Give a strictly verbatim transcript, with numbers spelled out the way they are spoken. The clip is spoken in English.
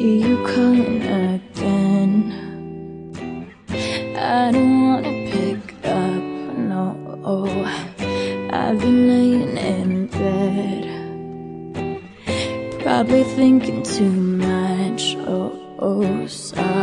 see you calling again. I don't wanna pick up, no. I've been laying in bed, probably thinking too much. Oh, oh, sorry.